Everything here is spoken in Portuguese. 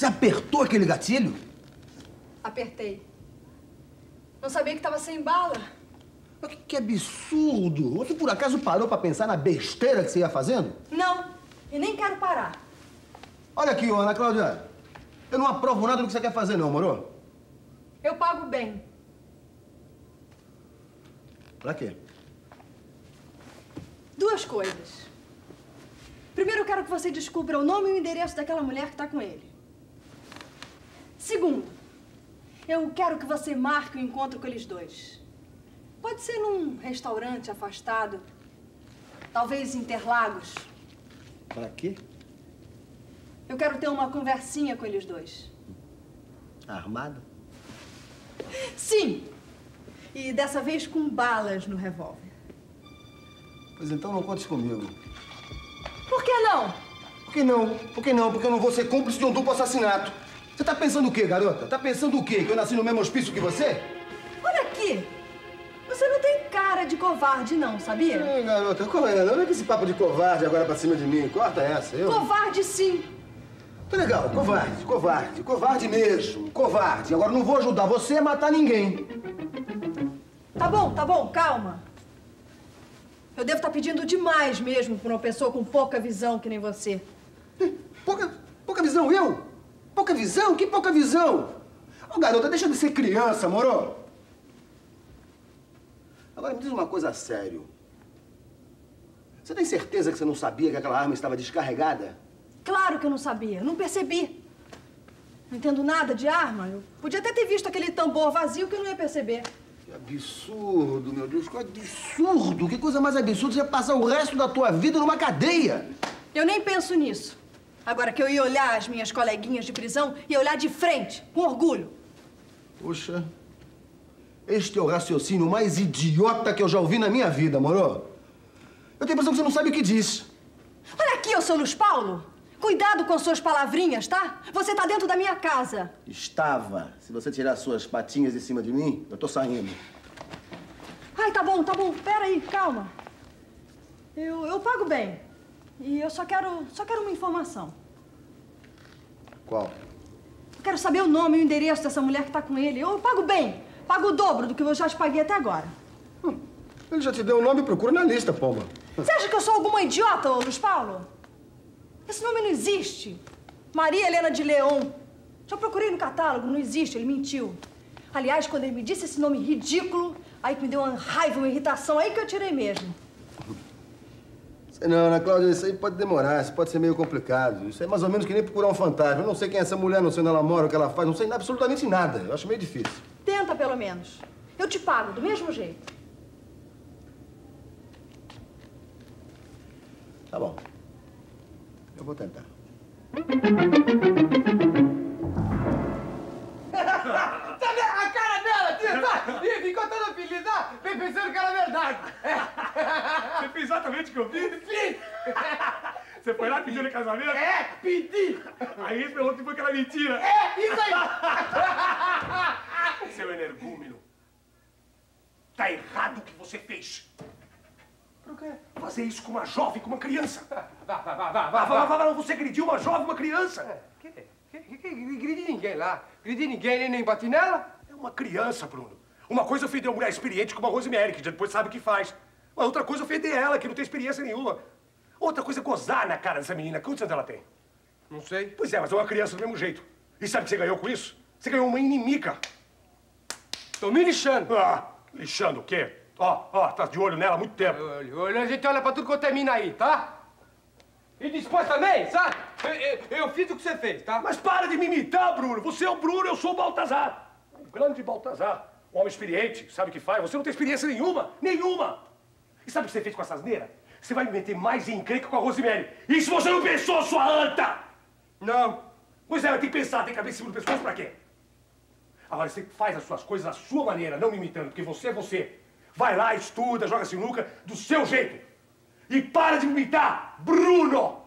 Você apertou aquele gatilho? Apertei. Não sabia que estava sem bala. Mas que absurdo! Você por acaso parou para pensar na besteira que você ia fazendo? Não, e nem quero parar. Olha aqui, Ana Cláudia. Eu não aprovo nada do que você quer fazer, não, moro? Eu pago bem. Pra quê? Duas coisas. Primeiro, eu quero que você descubra o nome e o endereço daquela mulher que tá com ele. Segundo, eu quero que você marque o encontro com eles dois. Pode ser num restaurante afastado, talvez Interlagos. Pra quê? Eu quero ter uma conversinha com eles dois. Armada? Sim! E dessa vez com balas no revólver. Pois então não contes comigo. Por que não? Por que não? Por que não? Porque eu não vou ser cúmplice de um duplo assassinato. Você tá pensando o quê, garota? Tá pensando o quê? Que eu nasci no mesmo hospício que você? Olha aqui! Você não tem cara de covarde, não, sabia? Sim, garota. Qual é? Não é esse papo de covarde agora pra cima de mim. Corta essa, eu... Covarde, sim! Tá legal. Covarde, covarde. Covarde mesmo. Covarde. Agora não vou ajudar você a matar ninguém. Tá bom, calma. Eu devo estar pedindo demais mesmo pra uma pessoa com pouca visão que nem você. Pouca visão? Eu? Pouca visão? Que pouca visão? Ô, garota, deixa de ser criança, moro? Agora me diz uma coisa sério. Você tem certeza que você não sabia que aquela arma estava descarregada? Claro que eu não sabia, não percebi. Não entendo nada de arma. Eu podia até ter visto aquele tambor vazio que eu não ia perceber. Que absurdo, meu Deus, que absurdo! Que coisa mais absurda você passar o resto da tua vida numa cadeia! Eu nem penso nisso. Agora que eu ia olhar as minhas coleguinhas de prisão, ia olhar de frente, com orgulho. Poxa, este é o raciocínio mais idiota que eu já ouvi na minha vida, moro? Eu tenho a impressão que você não sabe o que diz. Olha aqui, eu sou Luiz Paulo. Cuidado com as suas palavrinhas, tá? Você tá dentro da minha casa. Estava. Se você tirar suas patinhas de cima de mim, eu tô saindo. Ai, tá bom, tá bom. Pera aí, calma. Eu pago bem. E eu só quero uma informação. Qual? Eu quero saber o nome e o endereço dessa mulher que tá com ele. Eu pago bem. Pago o dobro do que eu já te paguei até agora. Ele já te deu o nome, procura na lista, Palma. Você acha que eu sou alguma idiota, Luiz Paulo? Esse nome não existe. Maria Helena de Leon. Já procurei no catálogo, não existe, ele mentiu. Aliás, quando ele me disse esse nome ridículo, aí que me deu uma raiva, uma irritação, aí que eu tirei mesmo. Não, Ana Cláudia, isso aí pode demorar, isso pode ser meio complicado. Isso é mais ou menos que nem procurar um fantasma. Eu não sei quem é essa mulher, não sei onde ela mora, o que ela faz, não sei absolutamente nada. Eu acho meio difícil. Tenta, pelo menos. Eu te pago, do mesmo jeito. Tá bom. Eu vou tentar. Tá vendo a cara dela, tia? Tá? E ficou toda feliz, tá? Vem pensando que era verdade. Você fez exatamente o que eu fiz? Sim! Você foi lá pedindo casamento? É, pedi! Aí revelou que foi aquela mentira. É, isso aí! Seu energúmeno, tá errado o que você fez. Fazer isso com uma jovem, com uma criança. Vá, você agrediu uma jovem, uma criança. Agredi ninguém lá. Agredi ninguém, nem bati nela. É uma criança, Bruno. Uma coisa ofendeu uma mulher experiente como a Rosemary, que depois sabe o que faz. Outra coisa ofender ela, que não tem experiência nenhuma. Outra coisa é gozar na cara dessa menina. Quantos anos ela tem? Não sei. Pois é, mas é uma criança do mesmo jeito. E sabe o que você ganhou com isso? Você ganhou uma inimiga. Tô me lixando. Ah, lixando o quê? Ó, tá de olho nela há muito tempo. Olho, a gente olha pra tudo quanto é mina aí, tá? E depois também, sabe? Eu fiz o que você fez, tá? Mas para de me imitar, Bruno. Você é o Bruno, eu sou o Baltazar. O grande Baltazar. Um homem experiente, sabe o que faz. Você não tem experiência nenhuma. Nenhuma. E sabe o que você fez com a Sasneira? Você vai me meter mais em encrenca com a Rosemary. Isso você não pensou, sua anta! Não. Pois é, tem que pensar. Tem cabeça em cima do pescoço pra quê? Agora, você faz as suas coisas da sua maneira, não me imitando, porque você é você. Vai lá, estuda, joga sinuca do seu jeito. E para de imitar, Bruno!